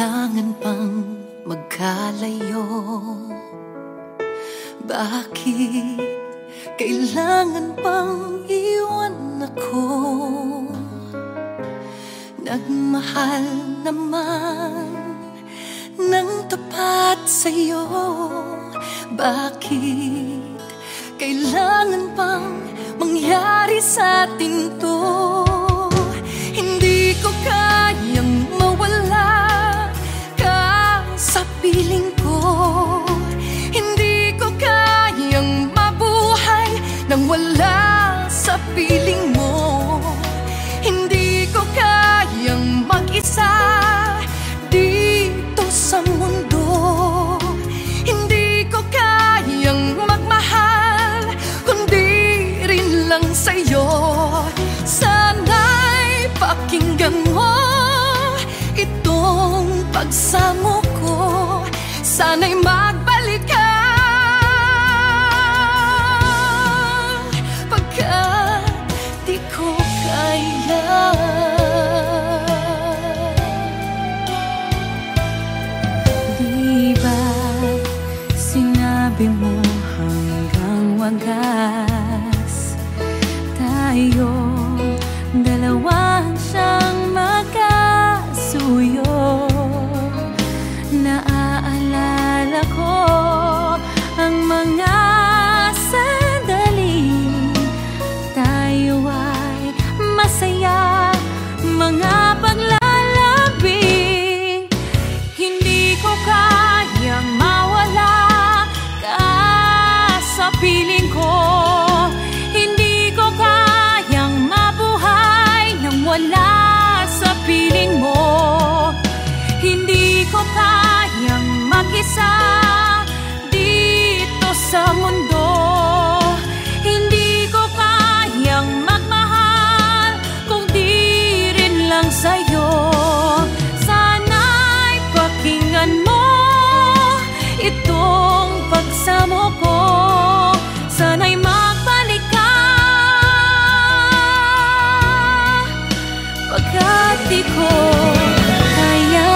kailangan pang magkalayo? Bakit kailangan pang iwan ako? Nagmahal naman ng tapat sa'yo, bakit kailangan pang mangyari sa atin to? Hindi ko kayang mawala ka sa piling ko. Hindi ko kayang mabuhay nang wala sa piling mo. Hindi ko kayang mag-isa dito sa mundo. Hindi ko kayang magmahal kundi rin lang sa'yo. Sana'y pakinggan mo itong pagsamo ko. Sana'y magbalik ka pagka di ko kaya. Di ba sinabi mo hanggang wagas tayo dalawa siyang magkasuyo? Naaalala ko ang mga sandali tayo ay masaya, mga paglalabi. Hindi ko kayang mawala ka sa piling ko. Hindi ko kayang mabuhay nang wala sa piling mo. Hindi ko kayang mag-isa dito sa mundo. Hindi ko kayang magmahal kung di rin lang sa'yo. Sana'y pakinggan mo itong pagsamo ko. Sana'y magbalik ka pagkat di ko kaya.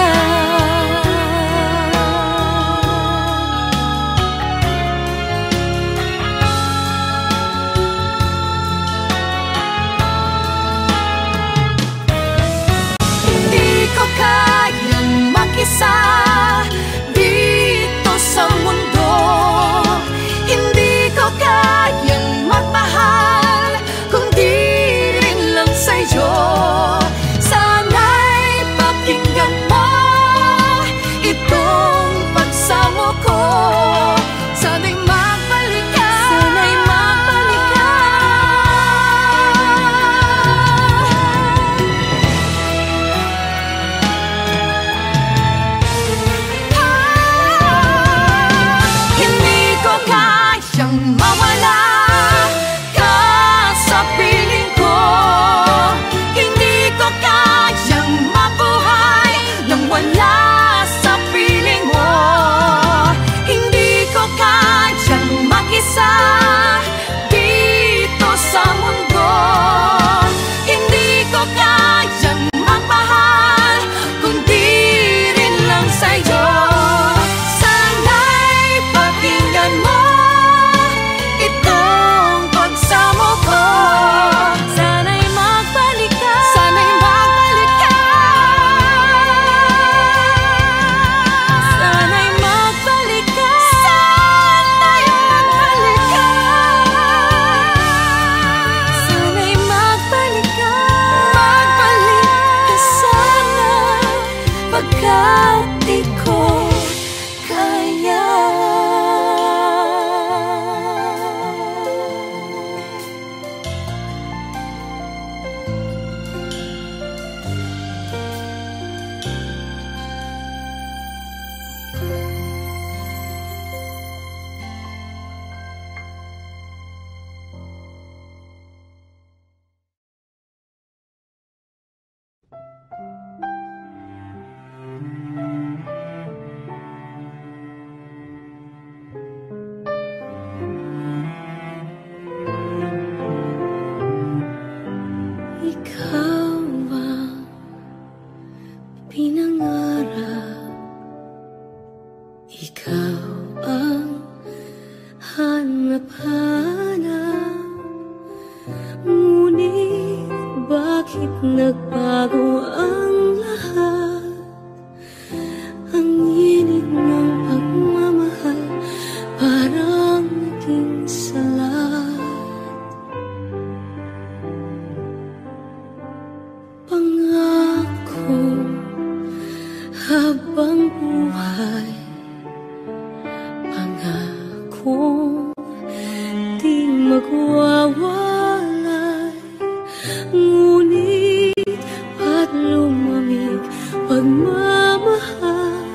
mamahal,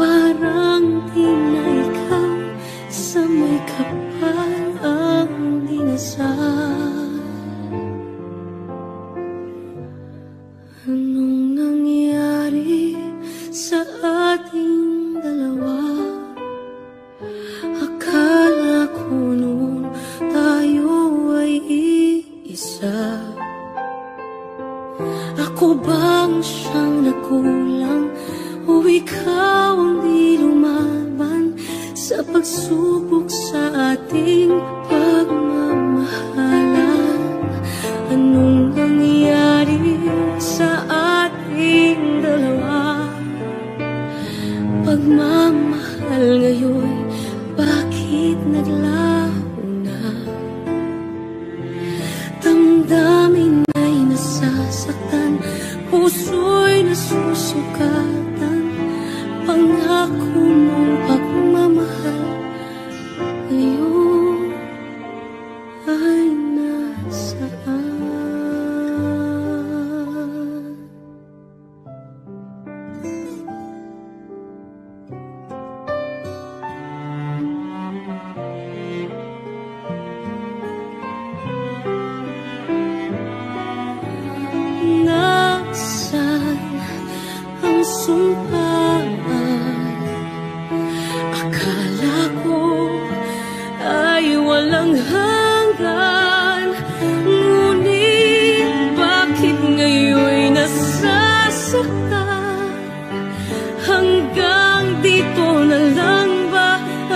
parang tinay ka sa may kapal ang dinasal. Anong nangyari sa ating dalawa? Akala ko noon tayo ay iisa. Ako bang siyang nakulang o ikaw ang di lumaban sa pagsubok sa ating pagmamahalan? Anong nangyari sa ating dalawa? Pagmamahal ngayon, bakit naglauna? Damdamin ay nasasaktan, puso'y nasusukatan, pangako mong pagmamahal ngayon ay nasaan? Nasaan ang sumpaan? Akala ko ay walang hanggan, ngunit bakit ngayon nasasaktan? Hanggang dito na lang ba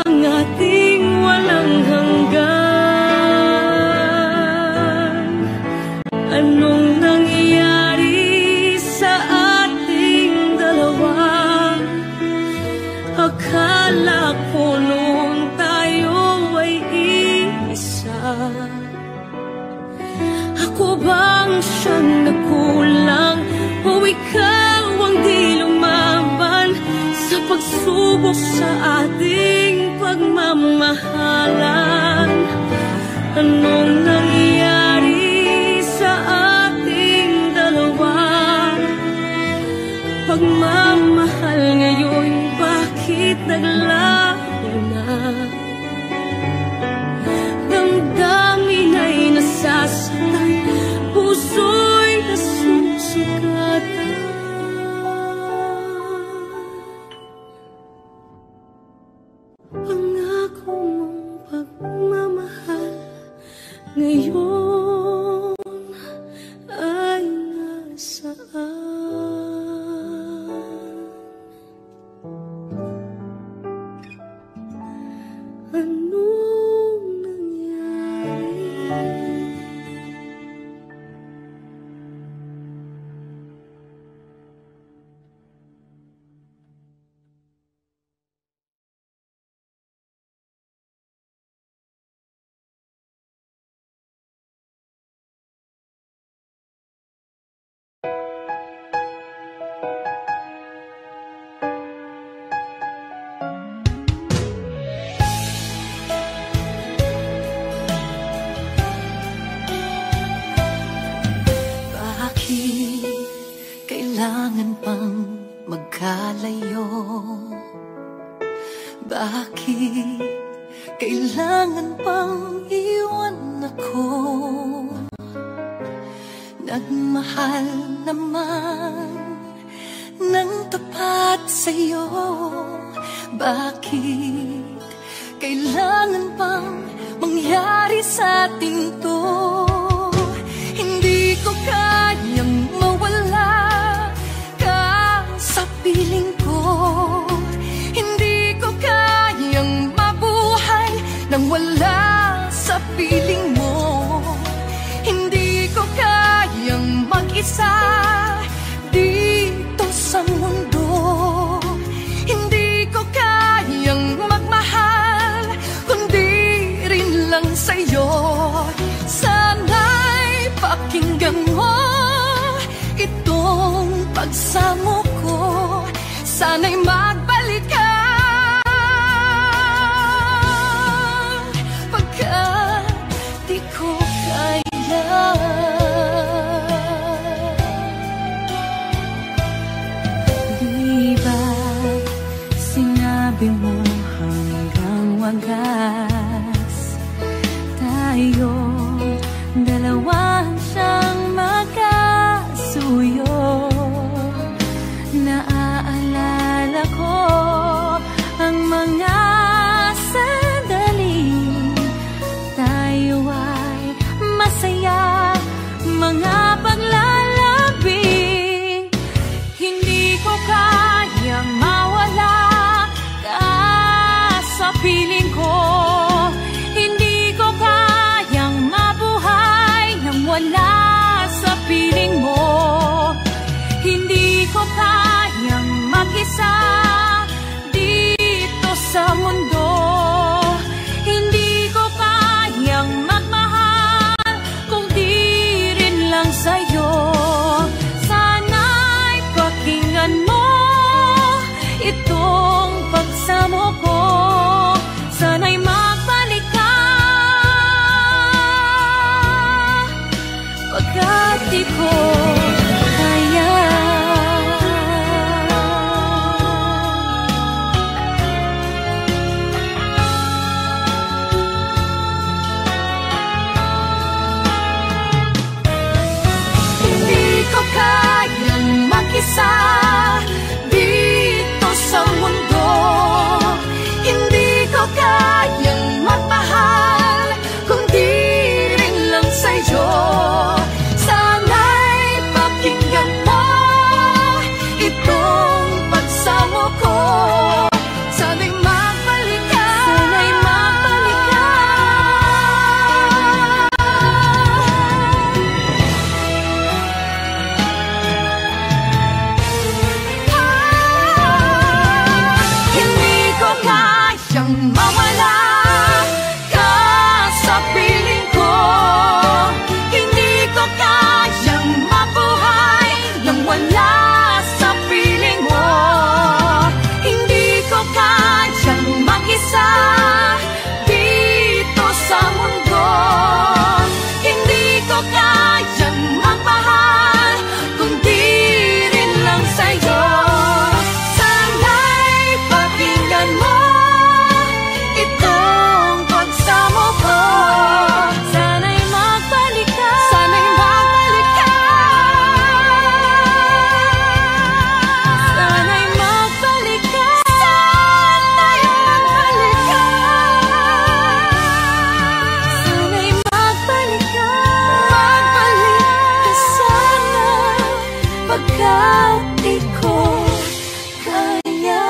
ang ating walang hanggan? Anong nangyari sa ating dalawa? Akala ko noon tayo ay iisa. Ako bang siyang nakulang o ikaw ang di lumaban sa pagsubok sa ating pagmamahalan? Anong nangyari sa ating dalawa? Pagmamahal ngayon, bakit naglaho na? Damdamin ay nasasaktan, puso'y nasusugatan. Pangako mong pagmamahal ngayon ay nasaan? Anong nangyari? Kailangan pang magkalayo? Bakit kailangan pang iwan ako? Nagmahal naman ng tapat sa'yo, bakit kailangan pang mangyari sa ating to? Hindi ko kayang mawala sa piling ko, hindi ko kayang mabuhay nang wala sa piling mo. Hindi ko kayang mag-isa dito sa mundo. Hindi ko kayang magmahal kundi rin lang sa'yo. Sana'y pakinggan mo itong pagsamo ko, sana'y magbalik ka pagka di ko kaya. sabimu hanggang wagas tayong dalawa siyang magkasuyo. Naaalala ko ang mga sandali tayo ay masaya, mga paglalabi. Hindi ko kayang mawala ka sa piling ko. Hindi ko kayang mabuhay nang wala sa piling mo. Hindi ko kayang mag-isa dito sa mundo. Hindi ko kayang magmahal kung di rin lang sa'yo. Sana'y pakinggan mo itong pagsamo ko. Sana'y magbalik ka pagkat di ko kaya. Kayang mag-isa dito sa mundo. Hindi ko kayang magmahal kung di rin lang sa'yo. Sana'y pakinggan mo itong pagsamo ko. Sana'y magbalik ka, sana'y magbalik ka. Mawala ka sa piling ko. Hindi ko kayang mabuhay nang wala sa piling mo. Hindi ko kayang mag-isa dito sa mundo. Hindi ko kayang magmahal kung di rin lang sa'yo. Sana'y pakinggan mo itong pagsamo ko. Sana'y magbalik ka, sana'y magbalik ka. Sana'y magbalik ka, sana'y magbalik ka. Sana'y magbalik ka, magbalik ka sana pagkat di ko kaya.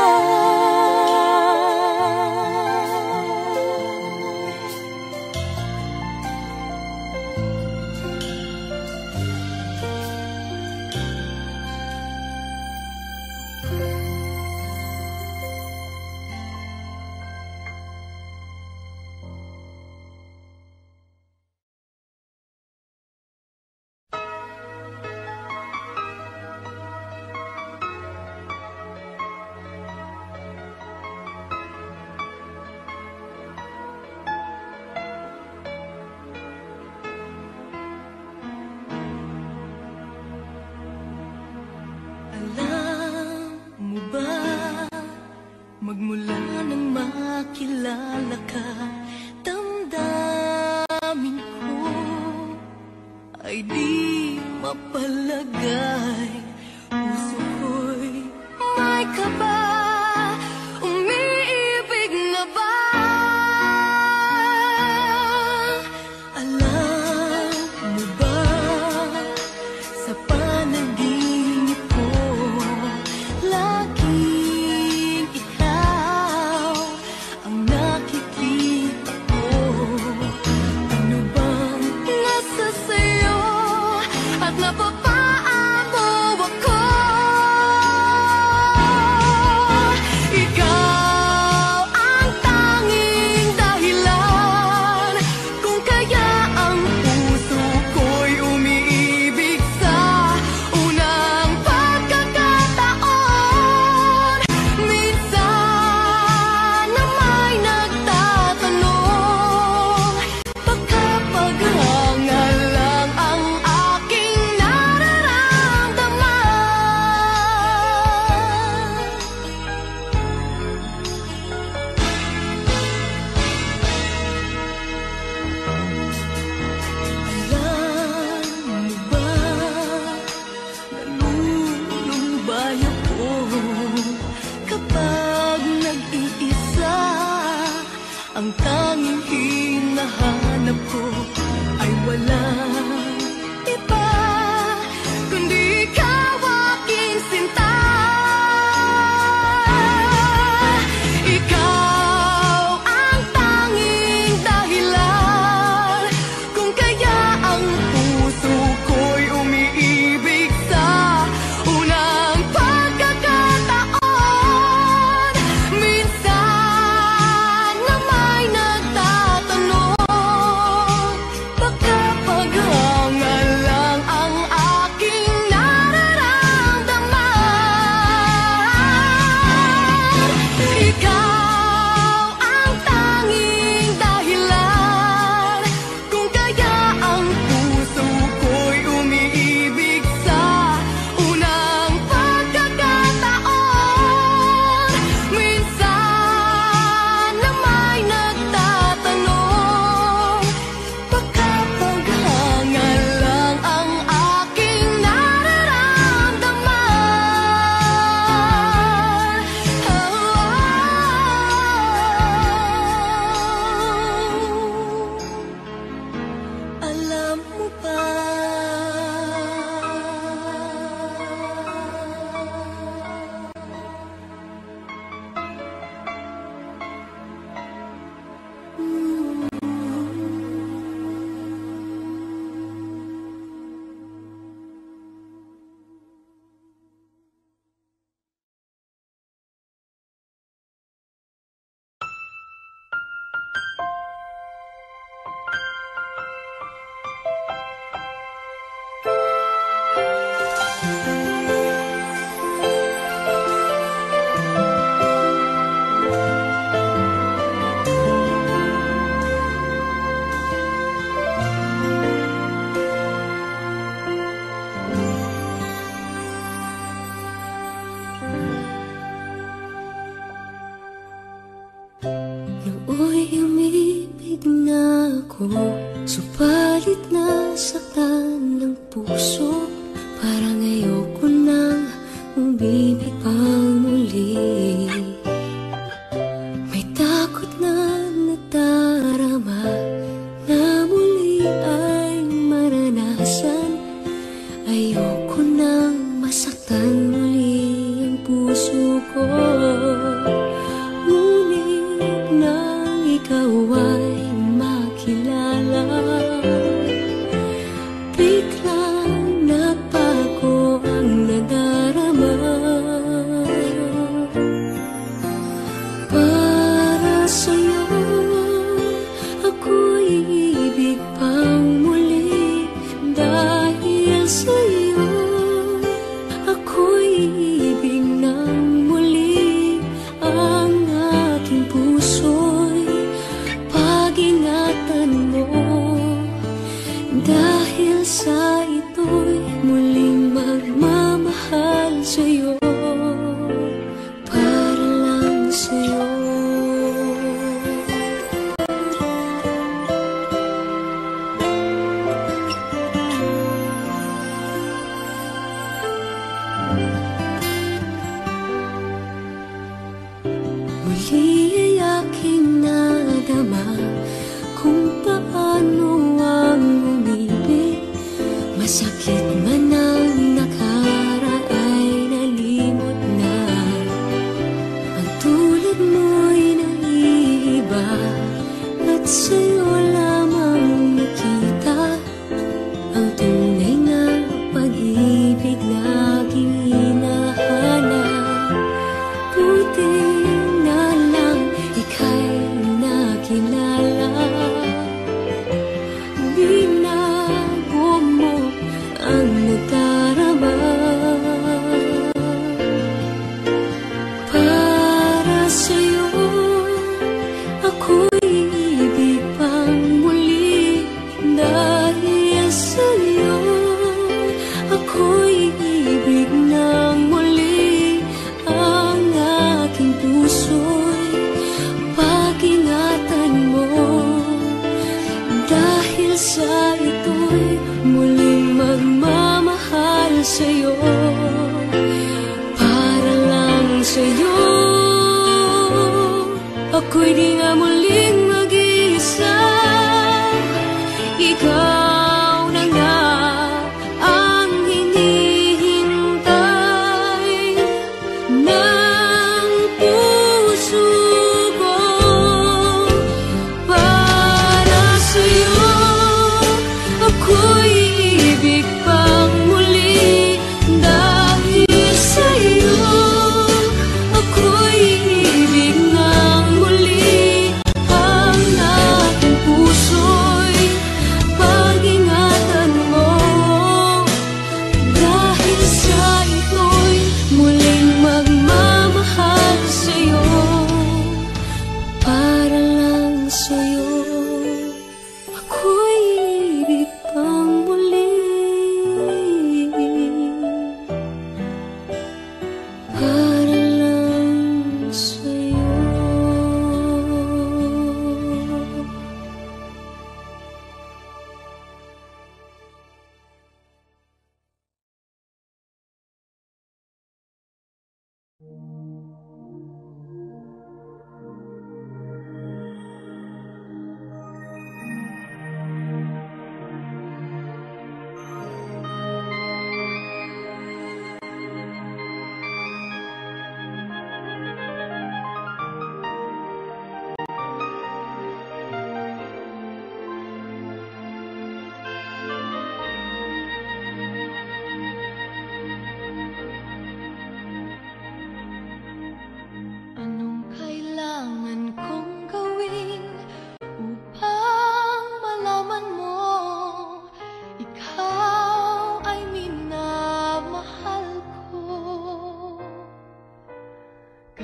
Napapaabaw ako. Ang tanging hinahanap ko ay walang iba kundi ikaw, aking sinta. Ikaw ang tanging dahilan kung kaya ang puso ko'y umiibig sa unang pagkakataon. Minsan na may nagtatanong, baka paghangal lang ang aking nararamdaman. Ikaw ang tanging dahilan kung kaya ang puso ko'y umiibig sa unang pagkakataon. Minsan na may nagtatanong, baka paghangal lang ang aking nararamdaman. Oh. Alam mo ba? Nooy umibig na ako, subalit nasaktan ng puso. Parang ayoko nang umibig pa muli. May takot na nadarama na muli ay maranasan. Ayoko nang masaktan muli ang puso ko. Ngunit nang ikaw ay makilala, biglang nagbago ang nadarama. Para sa'yo ako'y ibig pang muli, dahil sa'yo ako'y ibig ng muli. Ang aking puso'y pag-ingatan mo, dahil sa ito'y muling magmamahal sa'yo, para lang sa'yo. Muli ay aking nadama kung paano ang umibig. Masakit man ang nakara ay nalimot na. Ang tulad mo'y naiiba at sa'yo lamang nakita ang tunay na pag-ibig na aking hinahanap. Buti na lang ika'y nakilala, binago mo ang nadarama. Para sa'yo ako'y ibig pang muli, dahil sa'yo ako'y ibig ng muli. Ang aking puso'y pag-ingatan mo, dahil sa ito'y muling magmamahal sa'yo, para lang sa'yo. Ako'y di nga muling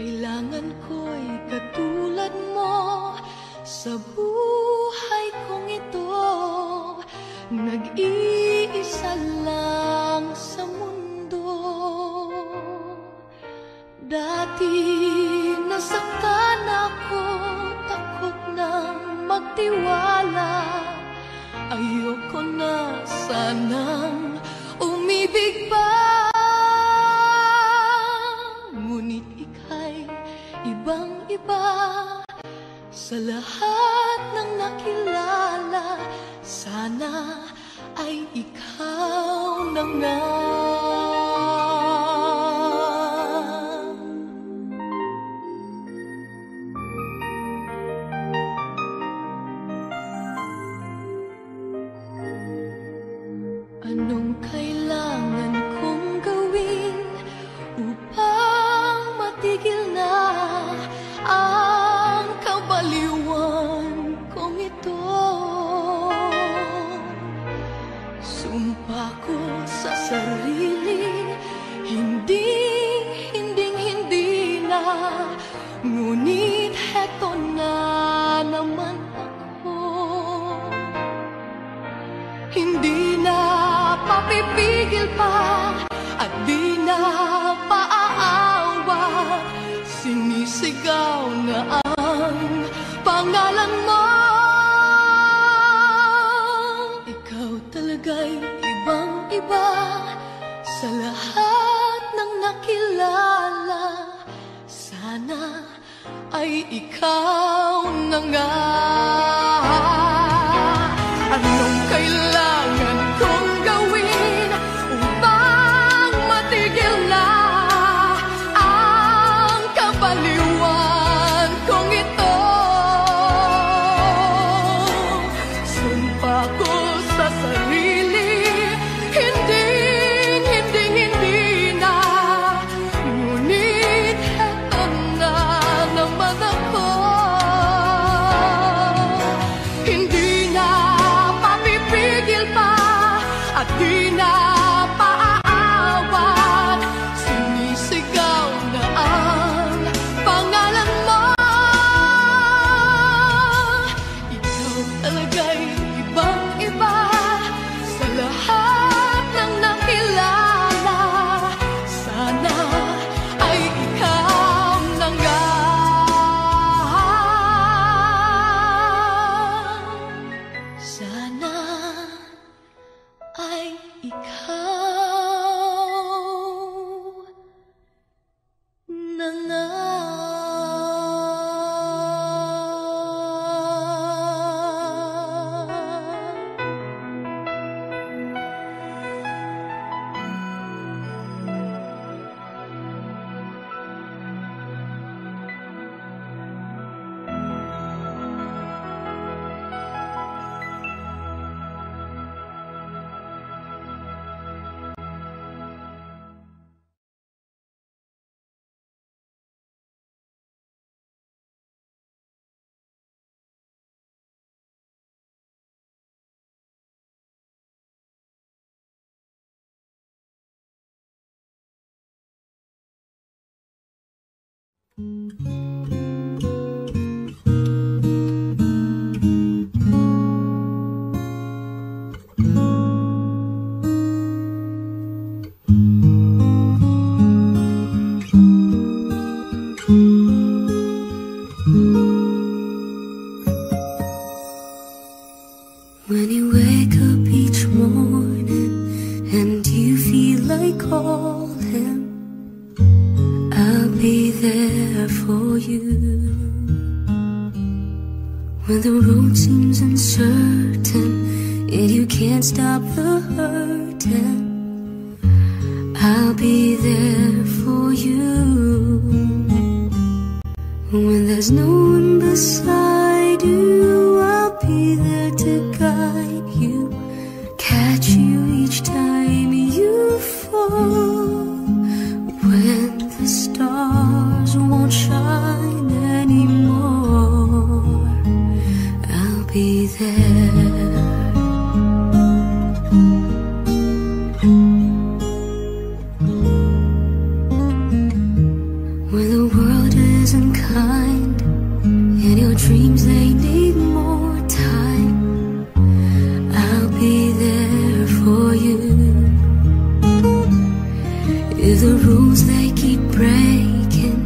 Kailangan ko'y katulad mo. Sa buhay kong ito, nag-iisa lang sa mundo. Dati nasaktan ako, takot na magtiwala. Ayoko na sanang umibig pa. Ibang-iba sa lahat ng nakilala, sana ay ikaw na nga. Anong kailangan kong gawin upang matigil na ang kabaliwan kong ito? Sumpa ko sa sarili, hindi na. Ngunit heto na naman ako, hindi na papipigil pa at di na paaawa. Sinisigaw na ang pangalan mo. Ikaw talaga'y ibang-iba sa lahat ng nakilala. Sana ay ikaw na nga. Anong kailangan kong gawin upang matigil na ang kabaliwan kong ito? Sumpa ko sa sarili, hindi na. Ngunit eto na naman ako, hindi na papipigil pa at di na paaawa. Sinisigaw na ang pangalan mo. Ikaw talaga'y ibang-iba sa lahat ng nakilala. Sana ay ikaw na nga. Sana ay ikaw na nga. When you wake up each morning and you feel like calling, I'll be there for you. When the road seems uncertain and you can't stop the hurting, I'll be there for you. When there's no one beside you, I'll be there to guide you, catch you each time you fall. When the stars won't shine anymore, I'll be there. When the world behind, and your dreams, they need more time. I'll be there for you. If the rules they keep breaking,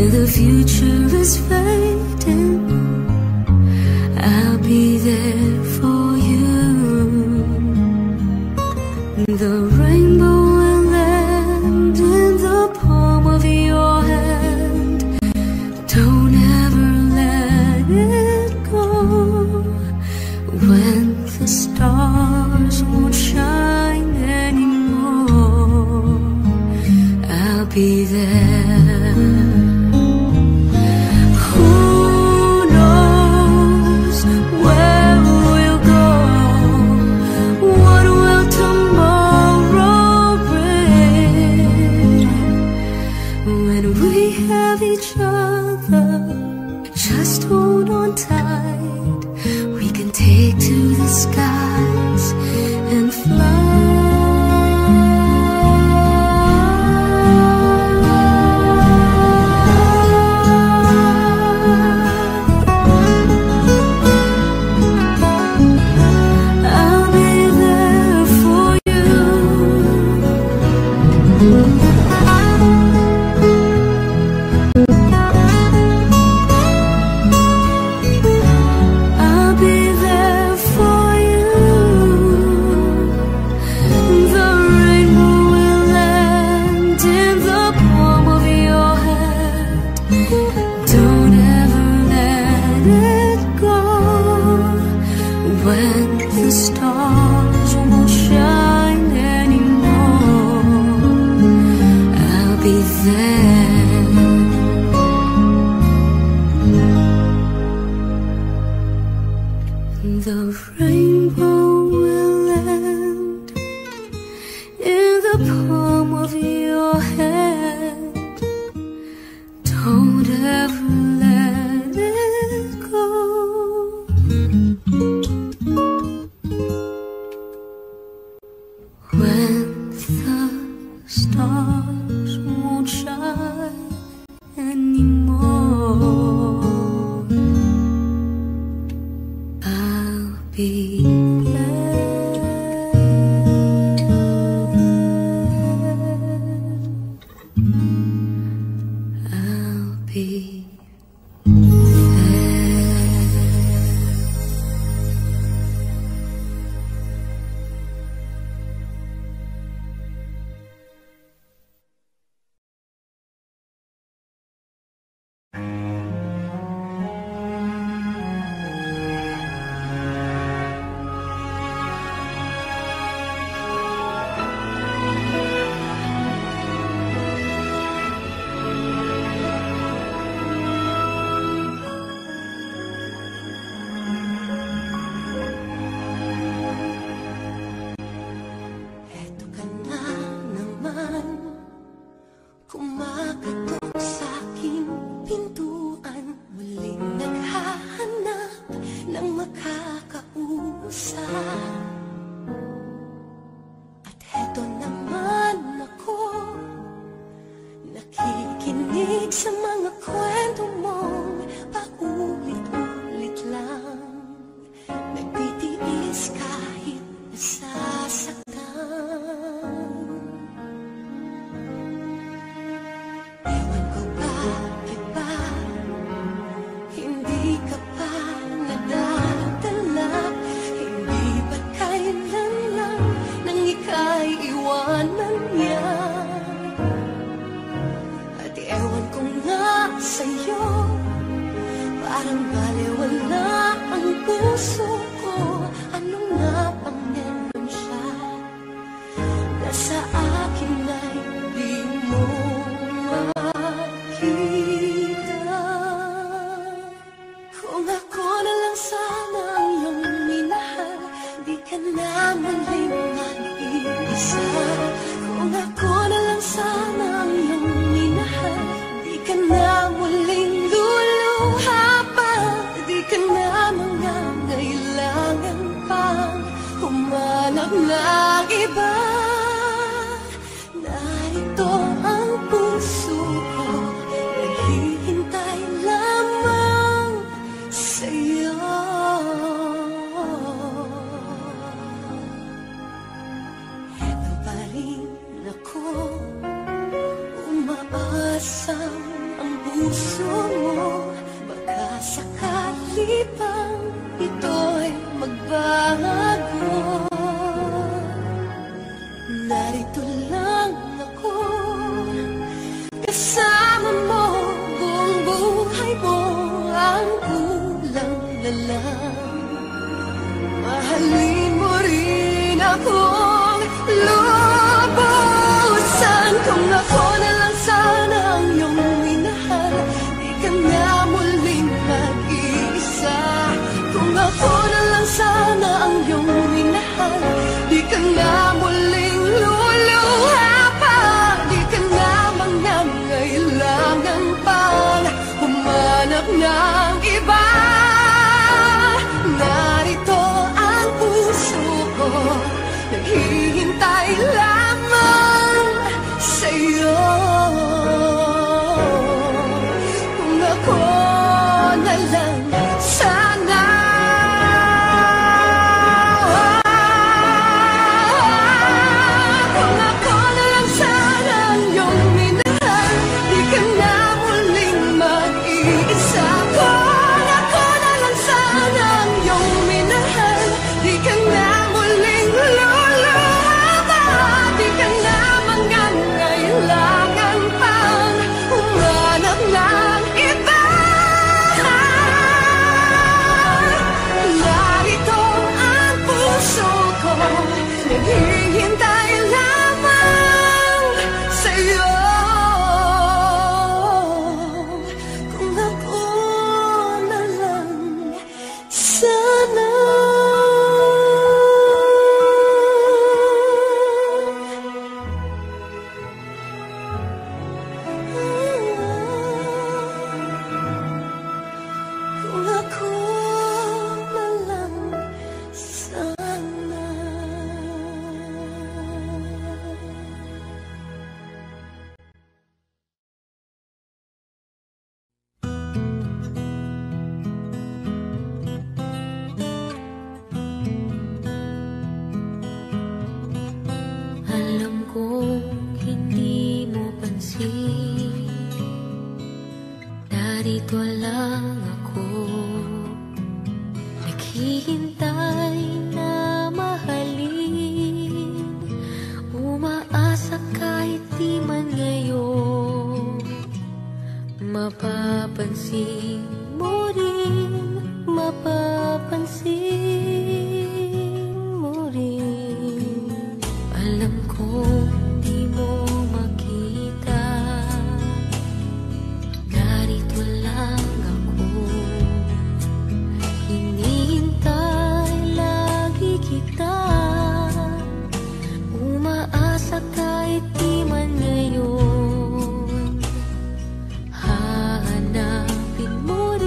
if the future is fading, I'll be there for you. The rainbow will end in the palm of your hand. Don't ever let it go. When the stars won't shine anymore, I'll be there. puso baka sakali pang ito'y magbago. Narito lang ako kasama mo, buong buhay mo ang kulang na lang. Mahalin mo rin akong lubusan. Kung ako na lang sana ang iyong minahal, di ka na muling mag-iisa. Kung ako na lang sana ang iyong minahal, di ka na muling luluha pa. Di ka na mangangailangan pang humanap ng iba. Naghihintay lamang sa'yo. Kung ako na lang sana, kung ako na lang sana ang iyong minahal, di ka na muling mag-iisa. Kung ako na lang sana ang iyong minahal, di ka na muling luluha. Hanapin mo rin.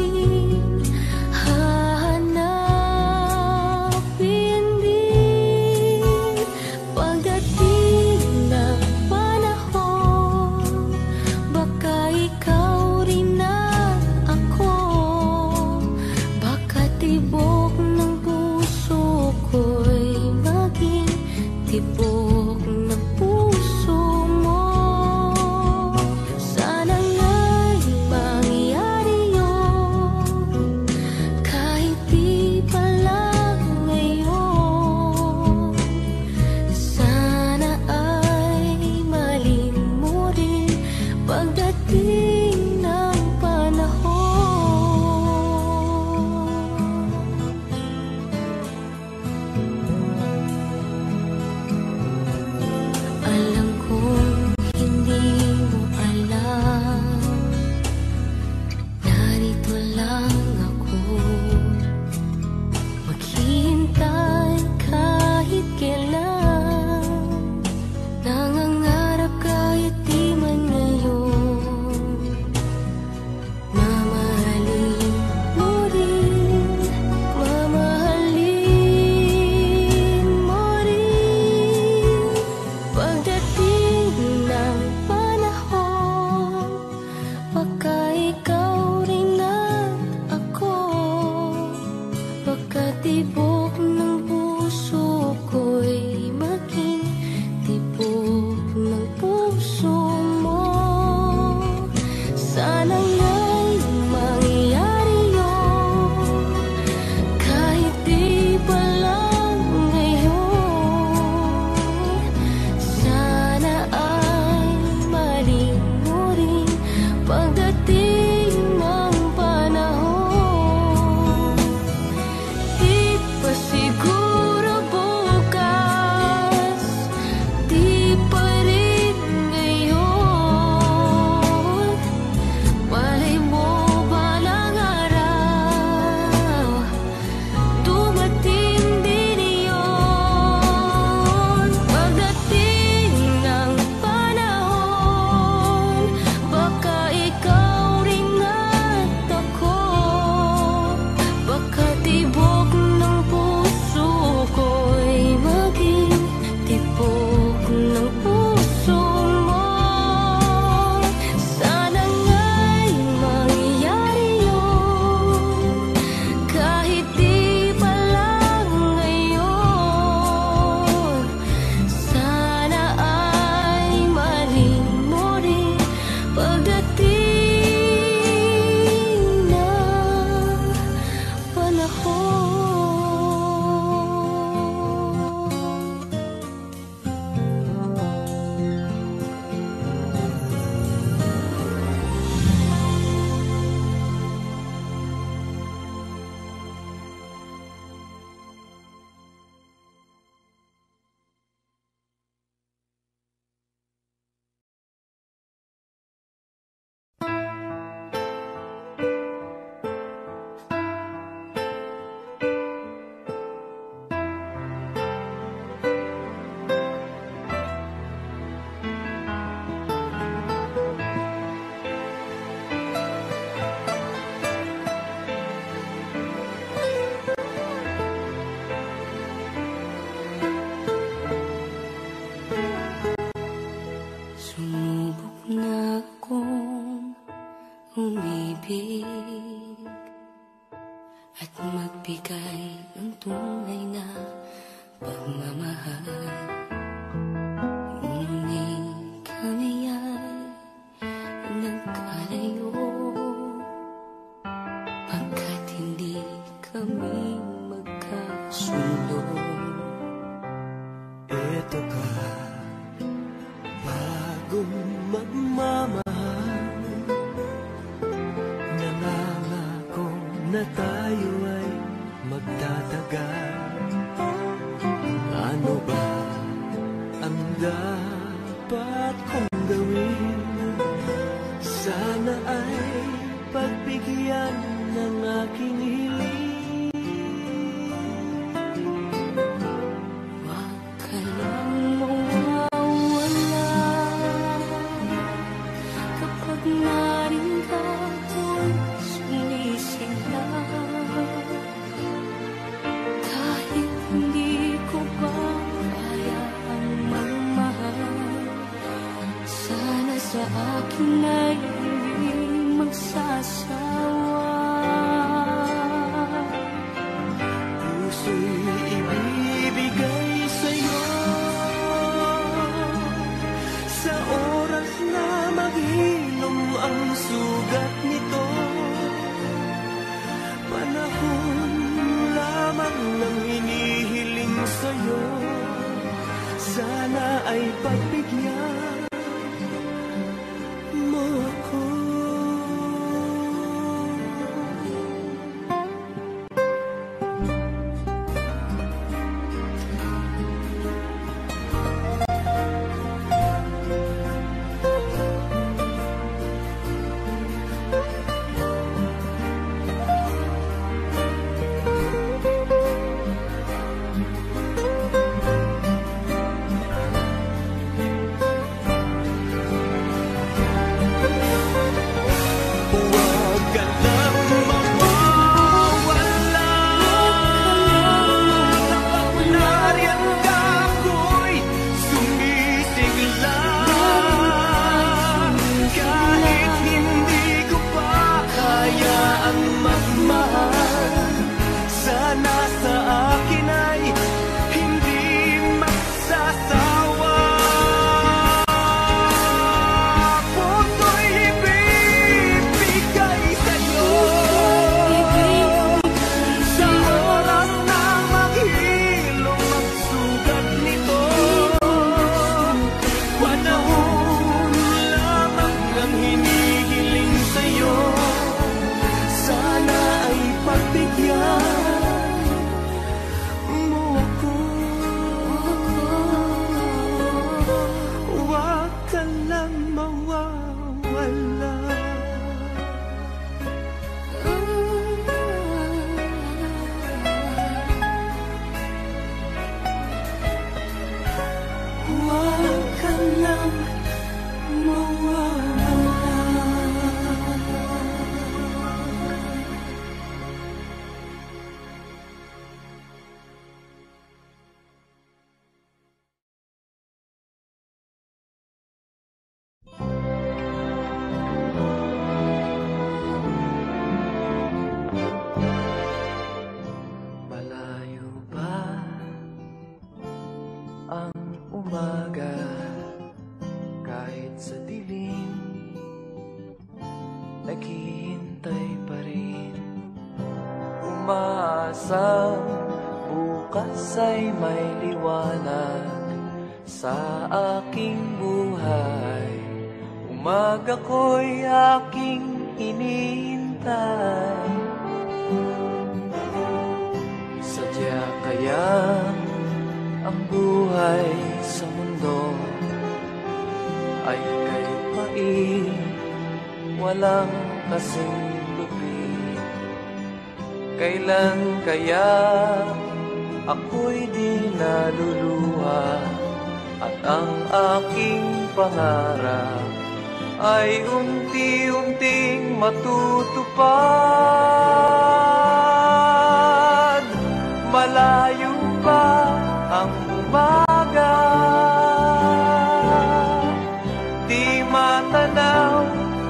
umibig at magbigay ng tunay na pagmamahal. Ngunit kami ay nagkalayo pagkat hindi kami magkasundo. Ito ka, bagong magmamahal, nangangako na tayo ay magtatagal. Ano ba ang dapat kong gawin? Sana ay pagbigyan ng aking hiling. Huwag ka lang mawawala kapag narin ka kung sumising lang. Kahit hindi ko pa kaya ang magmahal, sana sa akin ay magsasawa. Puso'y ibibigay sa'yo sa oras na maghilom ang sugat nito. Panahon lamang ng hinihiling sa'yo, sana ay pagbigyan mo ako.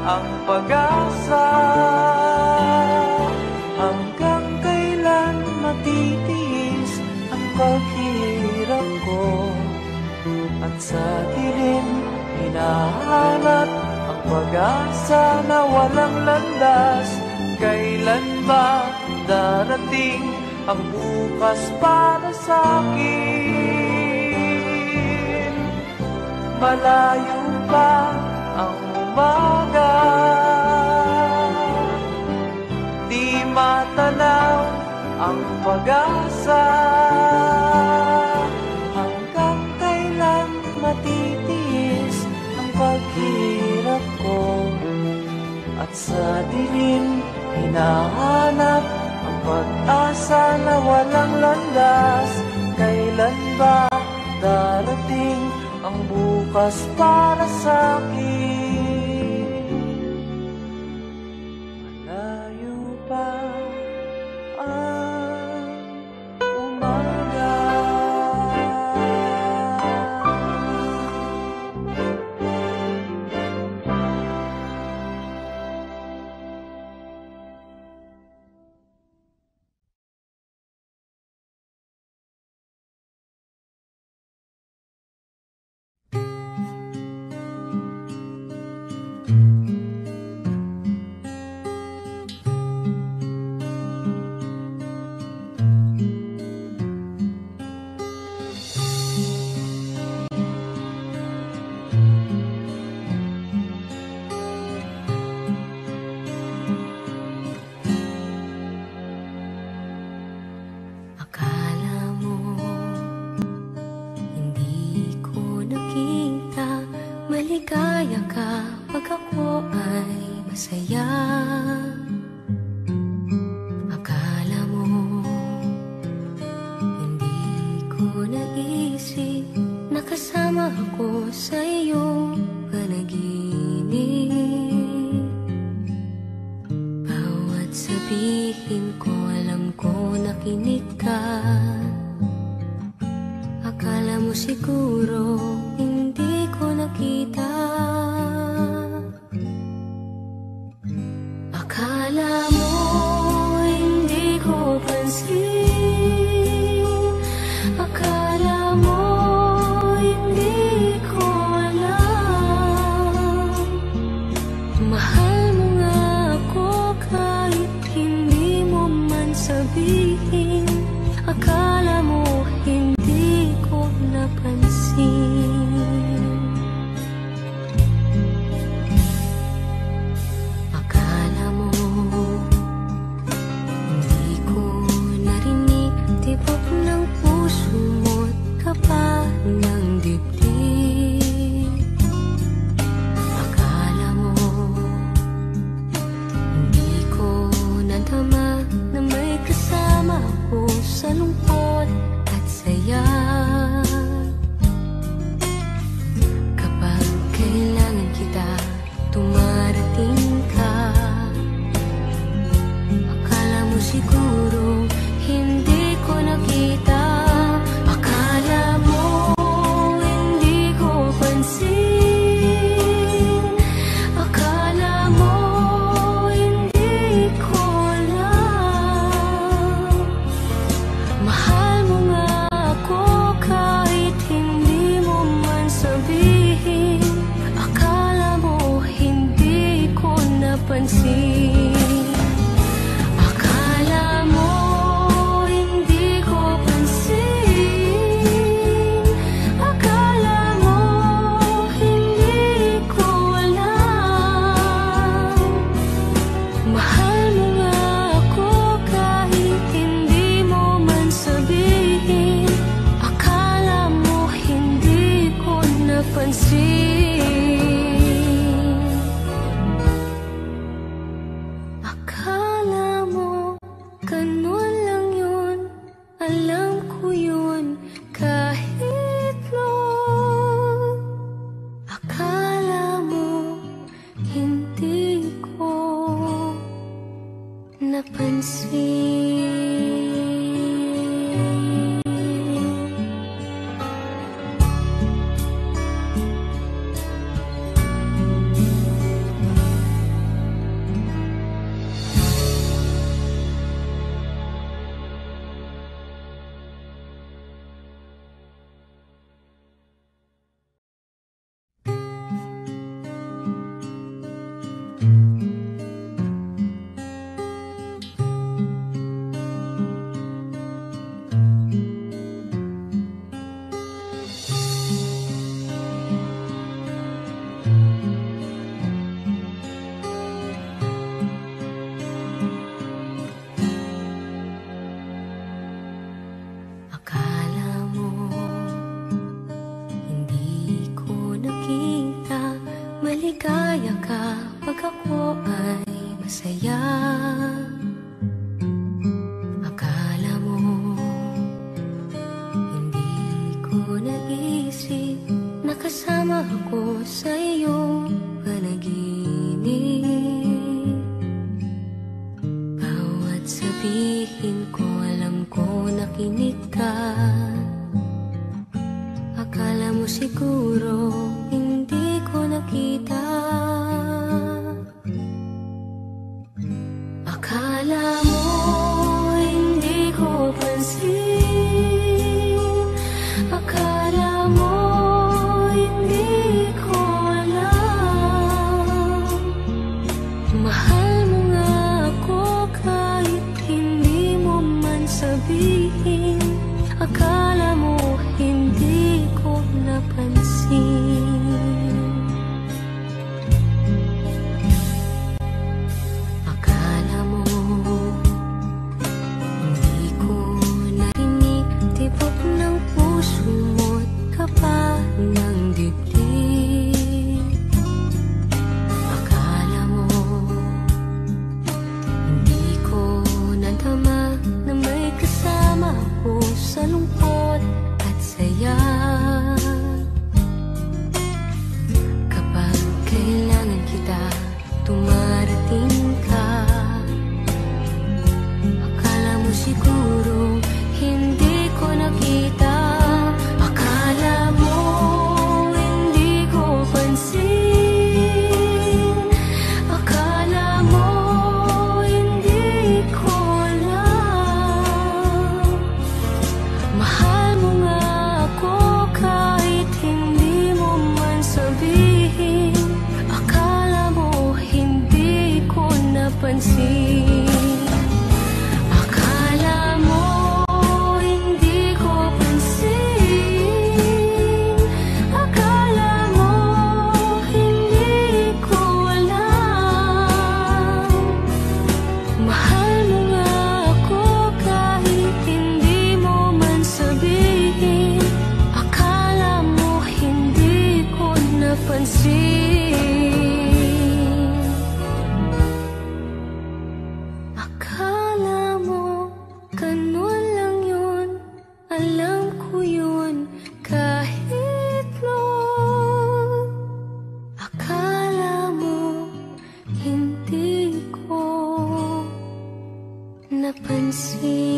Ang pag-asa. Hanggang kailan matitiis ang paghihirap ko, at sa dilim hinahanap ang pag-asa na walang landas. Kailan ba darating ang bukas para sa'kin? Malayo pa ang umaga, di matanaw ang pag-asa. Hanggang kailan matitiis ang paghirap ko, at sa dilim hinahanap ang pag-asa na walang landas. Kailan ba darating ang bukas para sa'kin? Malayo pa ang umaga. masaya. Akala mo hindi ko naisip na kasama ako sa iyong panaginip. Bawat sabihin ko, alam ko nakinig ka. Akala mo siguro hindi ko nakita. Akala mo hindi ko pansin. Akala mo hindi ko alam. Mahal mo nga ako kahit hindi mo man sabihin. Akala mo hindi ko napansin. Akala mo hindi ko narinig tibok ng puso mo't kapa ng dibdib. Akala mo hindi ko nadama na may kasama ko sa lungkot at saya. Kapag kailangan kita, tumarating ka. Akala mo siguro hindi ko nakita. Akala mo hindi ko pansin. Akala mo hindi ko alam. Mahal mo nga ako kahit hindi mo man sabihin. Akala mo hindi ko napansin. Akala mo hindi ko pansin. Akala mo hindi ko alam. Mahal mo nga ako kahit hindi mo man sabihin. Akala mo hindi ko napansin. Akala mo ganun lang yun. Alam ko yun kahit noon. Akala mo hindi ko napansin.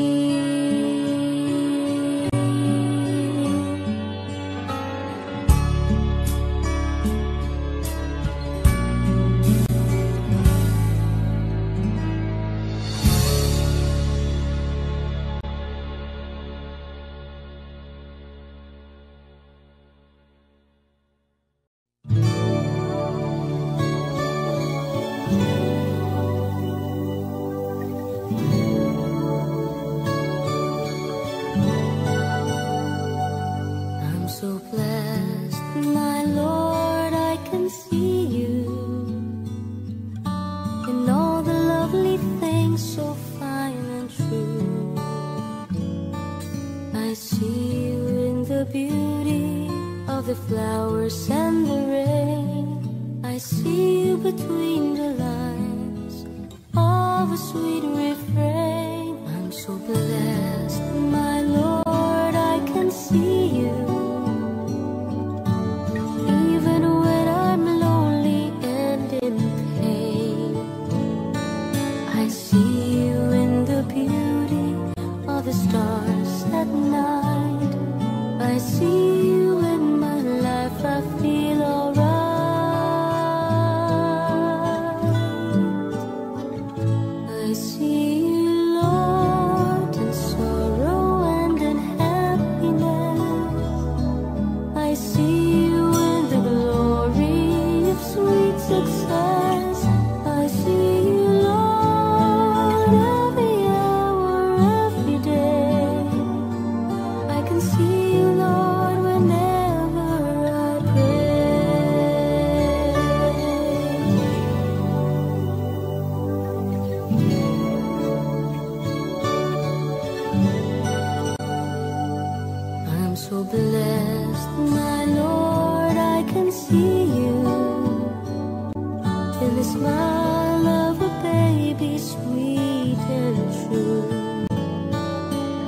I'm so blessed, my Lord, I can see you and all the lovely things so fine and true. I see you in the beauty of the flowers and the rain. I see you between the lines of a sweet refrain. I'm so blessed, my Lord, I can see you. Even when I'm lonely and in pain, I see you in the beauty of the stars at night. I see you in my life, I feel alright. I see you, Lord, in sorrow and in happiness. I see you in the glory of sweet success. I see you, Lord, every hour, every day. I can see you, Lord, whenever I pray. I'm so blessed, my Lord, I can see you in the smile of a baby. be sweet and true.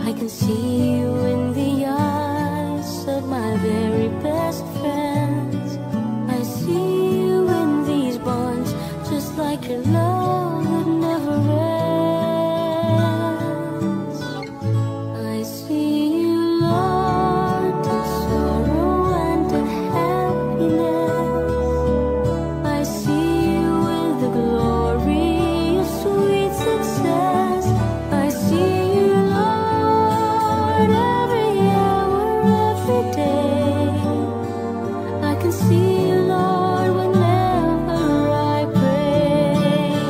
I can see you in the eyes of my very best friends. I see you in these bonds, just like your love that never ends. I see you, Lord, in sorrow and in happiness. I see you in the glory of sweet success. I see you, Lord, every hour, every day. I can see you, Lord, whenever I pray.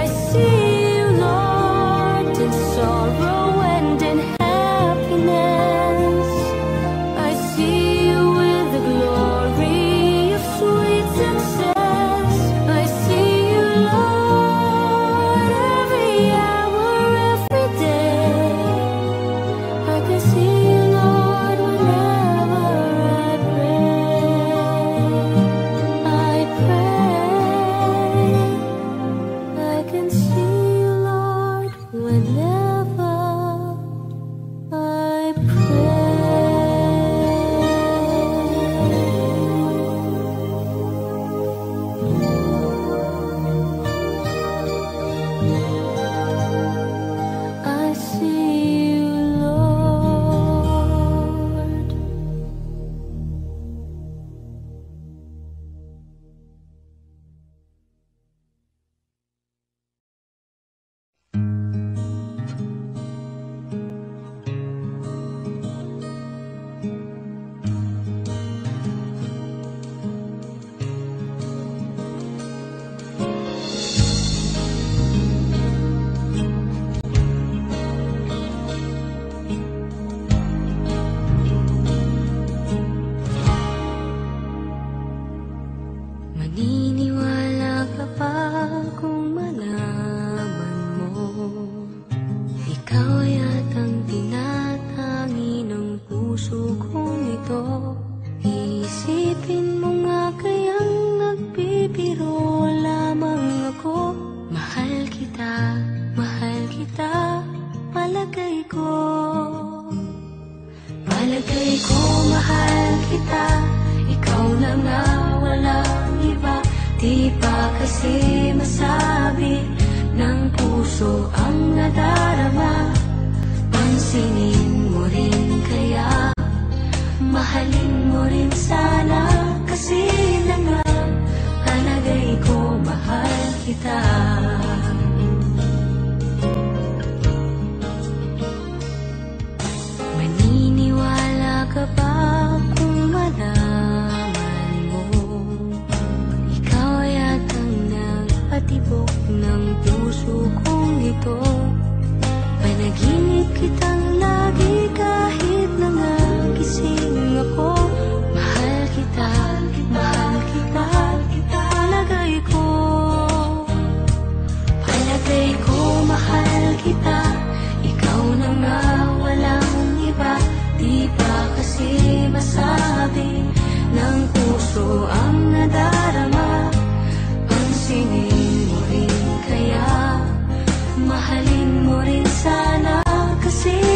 I see you, Lord, in sorrow and in happiness. I see you with the glory of sweet success. I see you, Lord, every hour, every day. I can see you, Lord, whenever I pray. I pray. I can see you, Lord, whenever I pray. I see you, Lord. Maniniwala ka pa kung malaman mo, ikaw ay atang tinatangi ng puso kong ito. Iisipin mo nga kayang nagbibiro lamang ako. Mahal kita, palagay ko mahal kita. Ikaw na nga, walang iba. Di pa kasi masabi ng puso ang nadarama. Pansinin mo rin kaya, mahalin mo rin sana. Kasi na nga, palagay ko mahal kita. Maniniwala ka ba kung malaman mo, ikaw ay atang nagpatibok ng puso kong ito. Panaginip kitang lagi kahit nangagising ako. Mahal kita, mahal kita, palagay ko mahal kita. Ikaw na nga, walang iba. Di pa kasi masabi ng puso ang nadarama. Pansinin mo rin kaya, mahalin mo rin sana kasi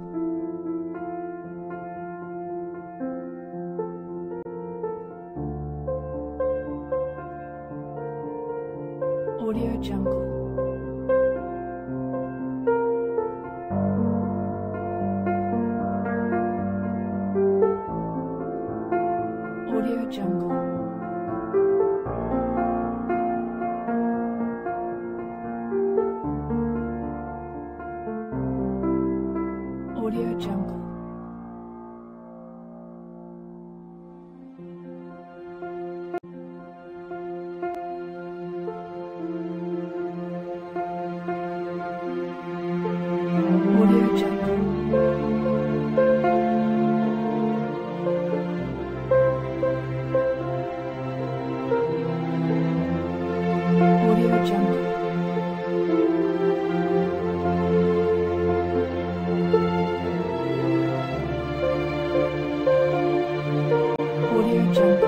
Audio Jungle. Audio Jungle. Audio Jungle. Audio Jungle. Audio Jungle. Audio Jungle. Audio Jungle. Audio Jungle.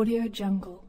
Audio Jungle.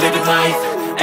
Living life,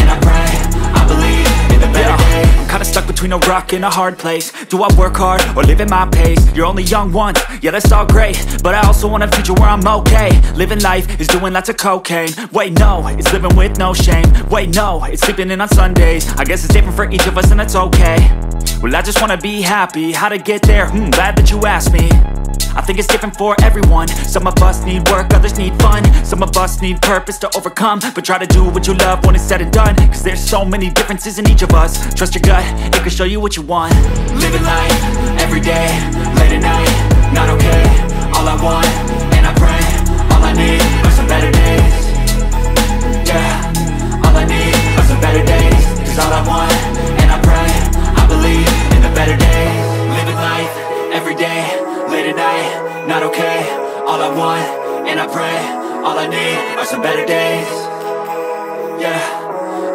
and I pray, I believe in the better days. I'm kinda stuck between a rock and a hard place. Do I work hard or live at my pace? You're only young once, yeah that's all great, but I also want a future where I'm okay. Living life is doing lots of cocaine. Wait no, it's living with no shame. Wait no, it's sleeping in on Sundays. I guess it's different for each of us and that's okay. Well I just wanna be happy, how to get there? Glad that you asked me. I think it's different for everyone. Some of us need work, others need fun. Some of us need purpose to overcome, but try to do what you love when it's said and done. Cause there's so many differences in each of us. Trust your gut, it can show you what you want. Living life, everyday, late at night, not okay. All I want, and I pray, all I need are some better days. Yeah, all I need are some better days. Cause all I want, and I pray, I believe in the better days. Living life, everyday, late at night, not okay. All I want, and I pray, all I need are some better days. Yeah,